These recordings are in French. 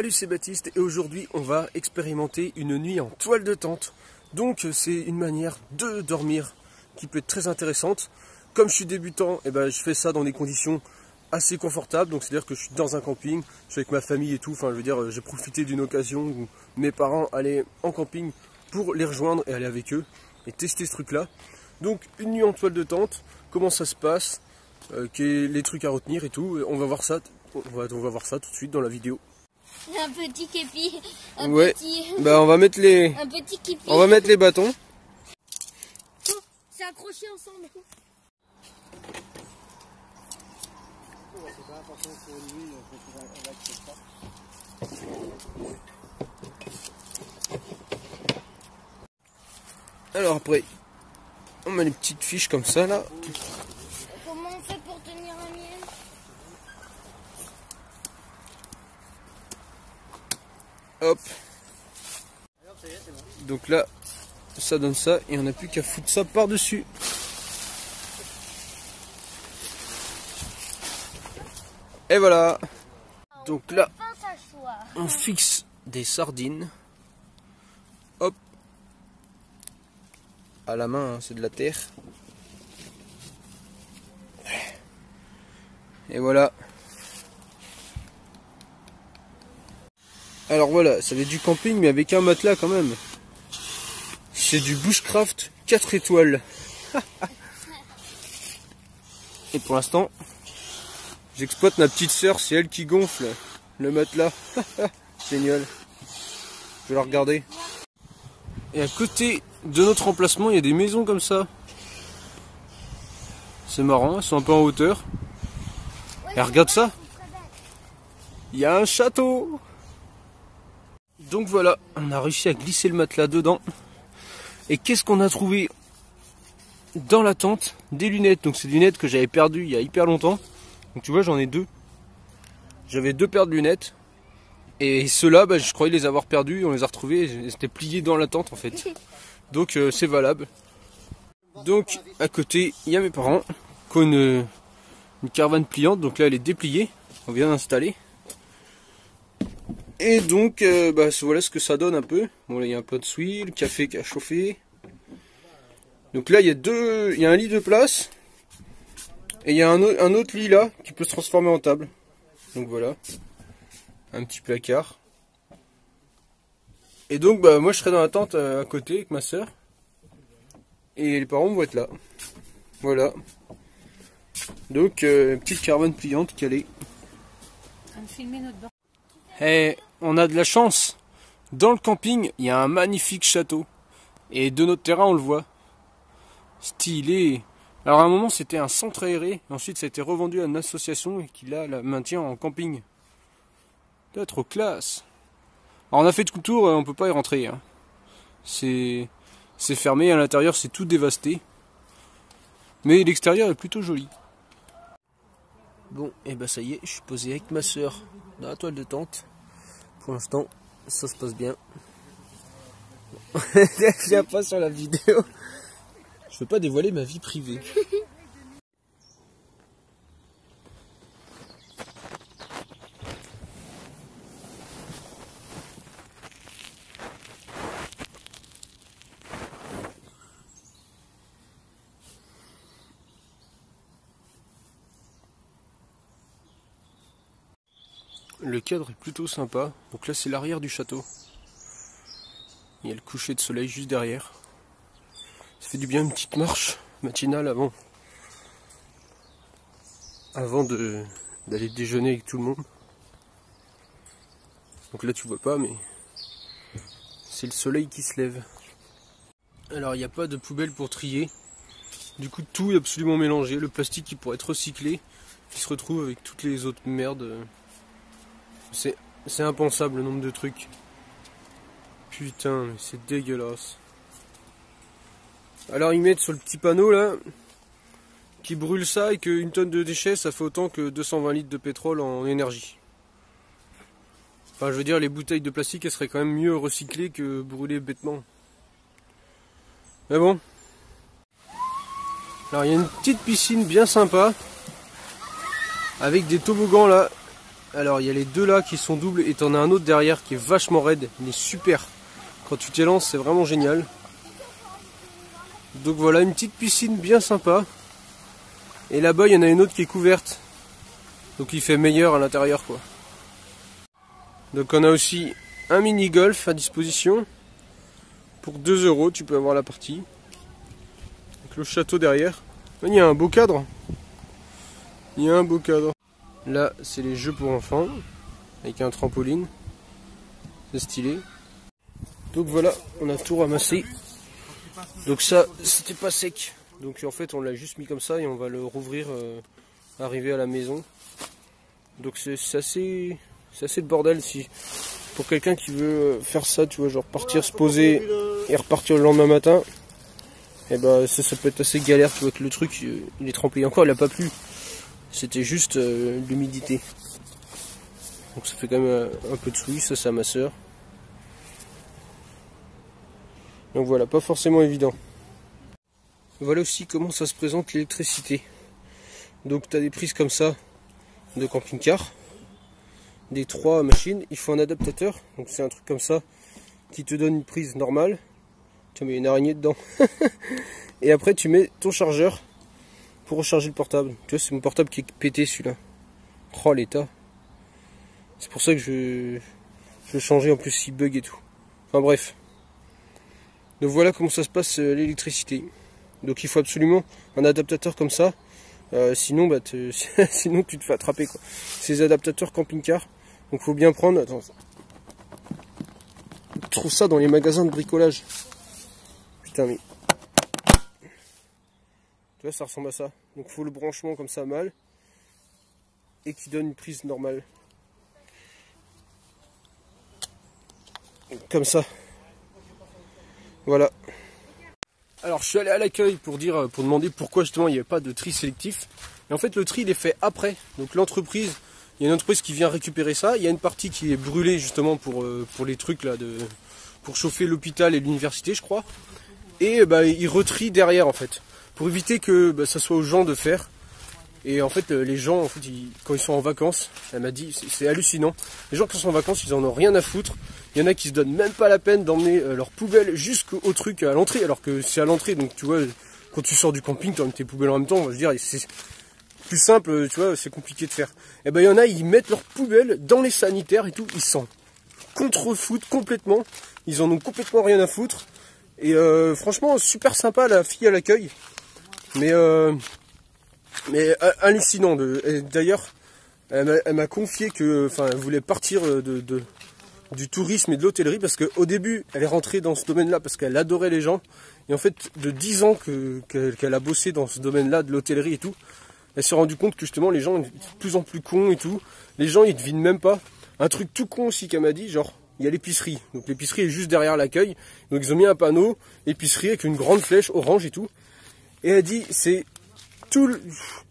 Salut, c'est Baptiste et aujourd'hui on va expérimenter une nuit en toile de tente. Donc c'est une manière de dormir qui peut être très intéressante. Comme je suis débutant, je fais ça dans des conditions assez confortables. Donc c'est-à-dire que je suis dans un camping, je suis avec ma famille et tout. Enfin, je veux dire, j'ai profité d'une occasion où mes parents allaient en camping pour les rejoindre et aller avec eux et tester ce truc-là. Donc une nuit en toile de tente, comment ça se passe, les trucs à retenir et tout. On va voir ça. On va voir ça tout de suite dans la vidéo. Un petit képi. On va mettre les bâtons. Oh, c'est accroché ensemble. Alors après, on met les petites fiches comme ça là. Comment on fait pour tenir un miel? Hop. Donc là, ça donne ça et on n'a plus qu'à foutre ça par-dessus. Et voilà. Donc là, on fixe des sardines. Hop. À la main, hein, c'est de la terre. Et voilà. Alors voilà, ça va être du camping mais avec un matelas quand même. C'est du Bushcraft 4 étoiles. Et pour l'instant, j'exploite ma petite sœur, c'est elle qui gonfle le matelas. Génial. Je vais la regarder. Et à côté de notre emplacement, il y a des maisons comme ça. C'est marrant, elles sont un peu en hauteur. Et regarde ça. Il y a un château. Donc voilà, on a réussi à glisser le matelas dedans. Et qu'est-ce qu'on a trouvé dans la tente? Des lunettes. Donc c'est des lunettes que j'avais perdues il y a hyper longtemps. Donc tu vois, j'en ai deux. J'avais deux paires de lunettes. Et ceux-là, je croyais les avoir perdus. On les a retrouvés. Ils étaient pliés dans la tente en fait. Donc c'est valable. Donc à côté, il y a mes parents qui ont une caravane pliante. Donc là, elle est dépliée. On vient d'installer. Et donc, voilà ce que ça donne un peu. Bon, là, il y a un pot de souille, le café qui a chauffé. Donc là, il y a un lit de place. Et il y a un autre lit là, qui peut se transformer en table. Donc voilà. Un petit placard. Et donc, moi, je serai dans la tente à côté avec ma soeur. Et les parents vont être là. Voilà. Donc, petite caravane pliante calée. Et on a de la chance. Dans le camping, il y a un magnifique château. Et de notre terrain, on le voit. Stylé. Alors à un moment, c'était un centre aéré. Ensuite, ça a été revendu à une association qui là, la maintient en camping. C'est trop classe. Alors on a fait tout le tour, on peut pas y rentrer. Hein. C'est fermé, à l'intérieur, c'est tout dévasté. Mais l'extérieur est plutôt joli. Bon, et ça y est, je suis posé avec ma soeur dans la toile de tente. Pour l'instant, ça se passe bien. Je viens pas sur la vidéo. Je peux pas dévoiler ma vie privée. Le cadre est plutôt sympa. Donc là, c'est l'arrière du château. Il y a le coucher de soleil juste derrière. Ça fait du bien une petite marche matinale avant d'aller déjeuner avec tout le monde. Donc là, tu vois pas, mais c'est le soleil qui se lève. Alors, il n'y a pas de poubelle pour trier. Du coup, tout est absolument mélangé. Le plastique qui pourrait être recyclé, qui se retrouve avec toutes les autres merdes. C'est impensable le nombre de trucs. Putain, mais c'est dégueulasse. Alors ils mettent sur le petit panneau là, qui brûle ça et qu'une tonne de déchets, ça fait autant que 220 litres de pétrole en énergie. Enfin, je veux dire, les bouteilles de plastique, elles seraient quand même mieux recyclées que brûlées bêtement. Mais bon. Alors il y a une petite piscine bien sympa, avec des toboggans là. Alors il y a les deux là qui sont doubles et t'en as un autre derrière qui est vachement raide, il est super. Quand tu t'élances c'est vraiment génial. Donc voilà une petite piscine bien sympa. Et là-bas il y en a une autre qui est couverte. Donc il fait meilleur à l'intérieur quoi. Donc on a aussi un mini golf à disposition. Pour 2 € tu peux avoir la partie. Avec le château derrière. Il y a un beau cadre. Il y a un beau cadre. Là c'est les jeux pour enfants. Avec un trampoline. C'est stylé. Donc voilà, on a tout ramassé. Donc ça, c'était pas sec. Donc en fait, on l'a juste mis comme ça et on va le rouvrir arrivé à la maison. Donc c'est assez de bordel si pour quelqu'un qui veut faire ça, tu vois, genre partir se poser et repartir le lendemain matin. Et bah ça peut être assez galère, tu vois que le truc il est trempé. Encore, il a pas plu. C'était juste l'humidité. Donc ça fait quand même un peu de souris, ça c'est à ma soeur. Donc voilà, pas forcément évident. Voilà aussi comment ça se présente l'électricité. Donc tu as des prises comme ça de camping-car. Des 3 machines, il faut un adaptateur. Donc c'est un truc comme ça qui te donne une prise normale. Tu mets une araignée dedans. Et après tu mets ton chargeur pour recharger le portable. Tu vois, c'est mon portable qui est pété celui-là. Oh l'état. C'est pour ça que je vais changer, en plus il bug et tout. Enfin bref. Donc voilà comment ça se passe l'électricité. Donc il faut absolument un adaptateur comme ça, sinon, sinon tu te fais attraper quoi. Ces adaptateurs camping-car, donc faut bien prendre. Attends. Je trouve ça dans les magasins de bricolage. Putain mais. Tu vois ça ressemble à ça. Donc faut le branchement comme ça mal et qui donne une prise normale. Comme ça. Voilà. Alors je suis allé à l'accueil pour demander pourquoi justement il n'y avait pas de tri sélectif. Et en fait le tri il est fait après. Donc l'entreprise, il y a une entreprise qui vient récupérer ça. Il y a une partie qui est brûlée justement pour les trucs là, pour chauffer l'hôpital et l'université je crois. Et bah, ils retrient derrière en fait. Pour éviter que bah, ça soit aux gens de faire. Et en fait les gens en fait, quand ils sont en vacances, elle m'a dit c'est hallucinant. Les gens qui sont en vacances ils en ont rien à foutre. Il y en a qui se donnent même pas la peine d'emmener leurs poubelles jusqu'au truc à l'entrée, alors que c'est à l'entrée, donc tu vois, quand tu sors du camping, tu emmènes tes poubelles en même temps, je veux dire, c'est plus simple, tu vois, c'est compliqué de faire. Et ben il y en a, ils mettent leurs poubelles dans les sanitaires et tout, ils s'en contrefoutent complètement, ils en ont complètement rien à foutre, et franchement, super sympa la fille à l'accueil, mais hallucinant, d'ailleurs, elle m'a confié que, enfin, elle voulait partir du tourisme et de l'hôtellerie parce qu'au début elle est rentrée dans ce domaine là parce qu'elle adorait les gens et en fait de 10 ans qu'elle a bossé dans ce domaine là de l'hôtellerie et tout, elle s'est rendue compte que justement les gens étaient de plus en plus cons et tout, les gens ils devinent même pas, un truc tout con aussi qu'elle m'a dit, genre il y a l'épicerie, donc l'épicerie est juste derrière l'accueil, donc ils ont mis un panneau épicerie avec une grande flèche orange et tout, et elle dit c'est tout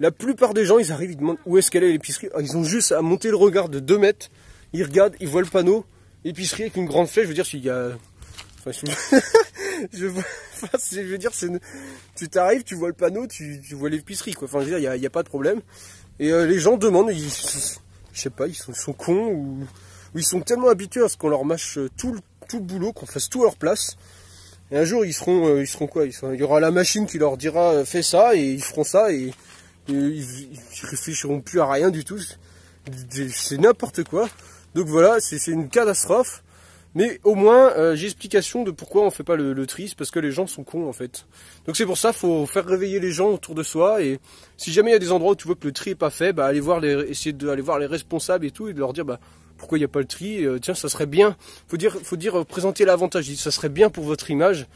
la plupart des gens ils arrivent, ils demandent où est-ce qu'elle est l'épicerie, ils ont juste à monter le regard de 2 mètres, ils regardent, ils voient le panneau épicerie avec une grande flèche, je veux dire, s'il y a... Enfin, je veux dire, tu t'arrives, tu vois le panneau, tu vois l'épicerie, quoi. Enfin, je veux dire, il n'y a pas de problème. Et les gens demandent, je sais pas, ils sont cons, ou ils sont tellement habitués à ce qu'on leur mâche tout le boulot, qu'on fasse tout à leur place. Et un jour, ils seront quoi, il y aura la machine qui leur dira, fais ça, et ils feront ça, et ils réfléchiront plus à rien du tout. C'est n'importe quoi. Donc voilà, c'est une catastrophe, mais au moins j'ai explication de pourquoi on fait pas le tri, parce que les gens sont cons en fait. Donc c'est pour ça, faut faire réveiller les gens autour de soi, et si jamais il y a des endroits où tu vois que le tri est pas fait, bah essayer d'aller voir les responsables et tout, et de leur dire bah pourquoi il n'y a pas le tri, tiens ça serait bien, faut dire présenter l'avantage, ça serait bien pour votre image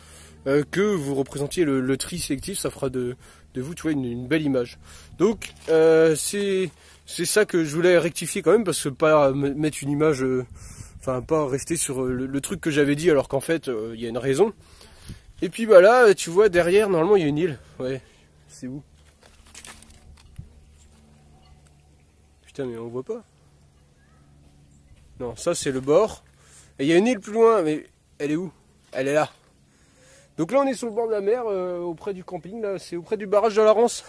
que vous représentiez le tri sélectif, ça fera de vous tu vois une belle image. Donc c'est ça que je voulais rectifier quand même, parce que pas mettre une image, enfin pas rester sur le truc que j'avais dit alors qu'en fait il y a une raison. Et puis bah là tu vois derrière normalement il y a une île, ouais c'est où? Putain mais on voit pas. Non ça c'est le bord, et il y a une île plus loin mais elle est où? Elle est là. Donc là on est sur le bord de la mer auprès du camping, là c'est auprès du barrage de la Rance.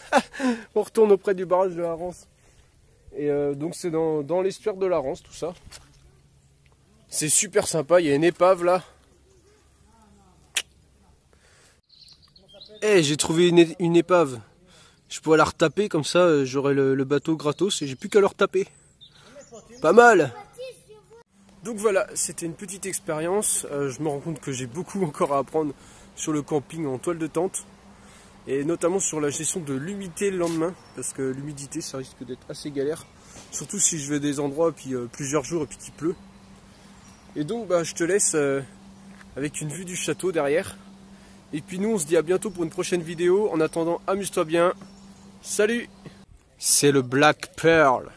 On retourne auprès du barrage de la Rance. Et donc c'est dans l'estuaire de la Rance, tout ça. C'est super sympa, il y a une épave là. Eh, j'ai trouvé une épave. Je pourrais la retaper, comme ça j'aurai le bateau gratos et j'ai plus qu'à le retaper. Pas mal. Donc voilà, c'était une petite expérience. Je me rends compte que j'ai beaucoup encore à apprendre sur le camping en toile de tente. Et notamment sur la gestion de l'humidité le lendemain. Parce que l'humidité, ça risque d'être assez galère. Surtout si je vais à des endroits puis plusieurs jours et puis qu'il pleut. Et donc bah, je te laisse avec une vue du château derrière. Et puis nous on se dit à bientôt pour une prochaine vidéo. En attendant, amuse-toi bien. Salut. C'est le Black Pearl.